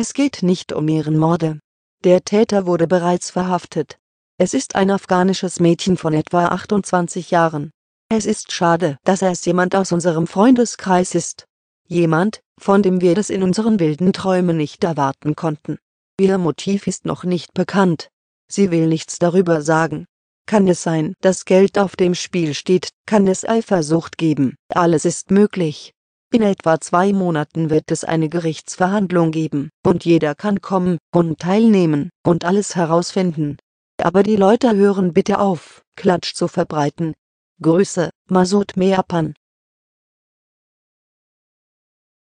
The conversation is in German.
Es geht nicht um Ehrenmorde. Der Täter wurde bereits verhaftet. Es ist ein afghanisches Mädchen von etwa 28 Jahren. Es ist schade, dass es jemand aus unserem Freundeskreis ist. Jemand, von dem wir das in unseren wilden Träumen nicht erwarten konnten. Ihr Motiv ist noch nicht bekannt. Sie will nichts darüber sagen. Kann es sein, dass Geld auf dem Spiel steht? Kann es Eifersucht geben? Alles ist möglich. In etwa 2 Monaten wird es eine Gerichtsverhandlung geben, und jeder kann kommen und teilnehmen und alles herausfinden. Aber die Leute hören bitte auf, Klatsch zu verbreiten. Grüße, Masoud Mehraban.